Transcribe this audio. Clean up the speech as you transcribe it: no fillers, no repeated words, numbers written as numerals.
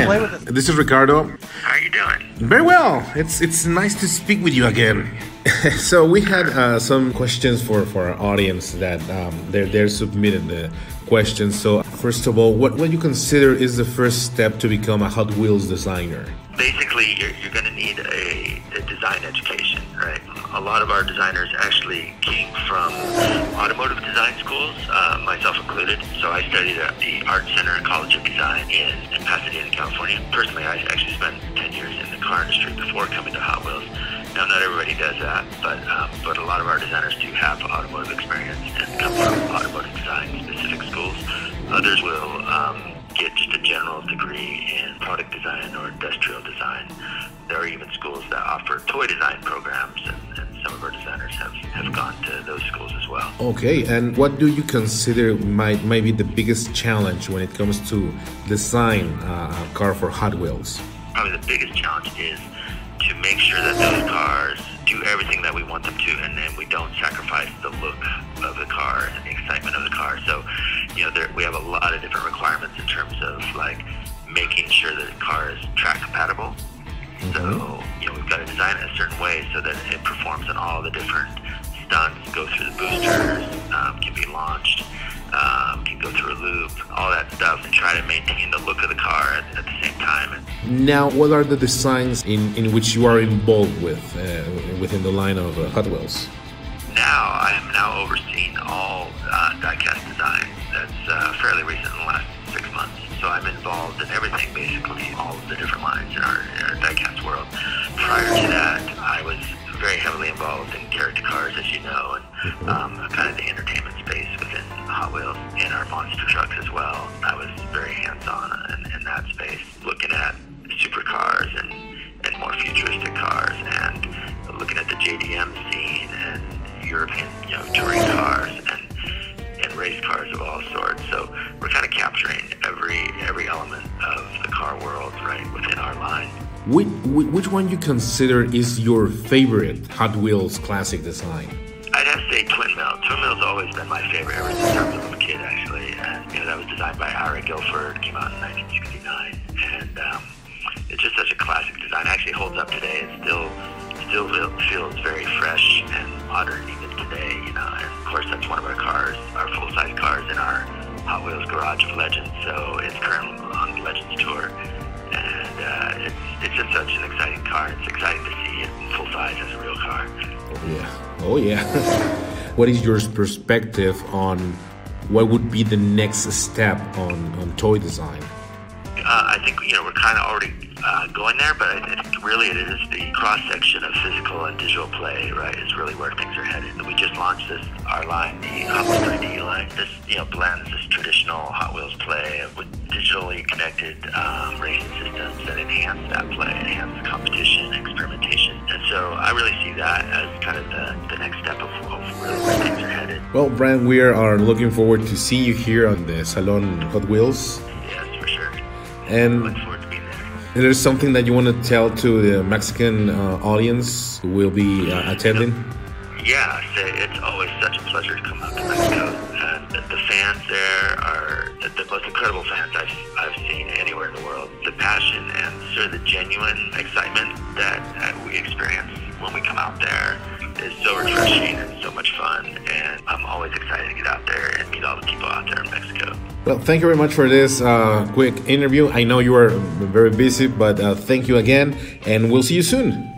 Brian, this is Ricardo. How are you doing? Very well. It's nice to speak with you again. So we had some questions for our audience that they're submitting the questions. So first of all, what you consider is the first step to become a Hot Wheels designer? Basically, you're going to need a design education, right? A lot of our designers actually came from automotive design schools, myself included. So I studied at the Art Center College of Design in Pasadena, California. Personally, I actually spent 10 years in the car industry before coming to Hot Wheels. Now, not everybody does that, but a lot of our designers do have automotive experience and come from automotive design-specific schools. Others will get just a general degree in product design or industrial design. There are even schools that offer toy design programs, and some of our designers have gone to those schools as well. Okay, and what do you consider might be the biggest challenge when it comes to design a car for Hot Wheels? Probably the biggest challenge is to make sure that those cars do everything that we want them to, and then we don't sacrifice the look of the car and the excitement of the car. So, you know, we have a lot of different requirements in terms of like making sure that the car is track compatible. So, you know, we've got to design it a certain way so that it performs on all the different stunts, go through the boosters, can be launched, can go through a loop, all that stuff, and try to maintain the look of the car at the same time. Now, what are the designs in which you are involved with within the line of Hot Wheels? Now, I am now overseeing all die-cast design. That's fairly recent in the last 6 months. So I'm involved in everything, basically, all of the different lines in our die-cast world. Prior to that, I was very heavily involved in character cars, as you know, and kind of the entertainment space within Hot Wheels and our monster trucks as well. I was very hands-on in that space, looking at supercars and more futuristic cars, and looking at the JDM scene and European, you know, touring cars and race cars of all sorts. So we're kind of capturing every element of the car world right within our line. Which one you consider is your favorite Hot Wheels classic design? I'd have to say Twin Mill. Twin Mill's always been my favorite ever since I was a kid, actually. And, you know, that was designed by Ira Guilford, came out in 1969, and it's just such a classic design. It actually holds up today. It still feels very fresh and modern even today, you know. And of course, that's one of our cars, our full-size cars in our Hot Wheels Garage of Legends. So it's currently on the Legends Tour. And it's just such an exciting car. It's exciting to see it in full size as a real car. Oh yeah. What is your perspective on what would be the next step on toy design? I think, you know, we're kind of already going there, but I think really it is the cross-section of physical and digital play, right, is really where things are headed. We just launched our line, the Hot Wheels ID line. This, you know, blends this traditional Hot Wheels play with digitally connected racing systems that enhance that play, enhance competition, experimentation. And so I really see that as kind of the next step of really where things are headed. Well, Brian, we are looking forward to seeing you here on the Salon Hot Wheels. Yes, for sure. And I look forward to being there. Is there something that you want to tell to the Mexican audience who will be attending? Yeah, it's always such a pleasure to come out to Mexico. The fans there are the most incredible fans I've seen anywhere in the world. The passion and sort of the genuine excitement that we experience when we come out there is so refreshing and so much fun. And I'm always excited to get out there and meet all the people out there in Mexico. Well, thank you very much for this quick interview. I know you are very busy, but thank you again, and we'll see you soon.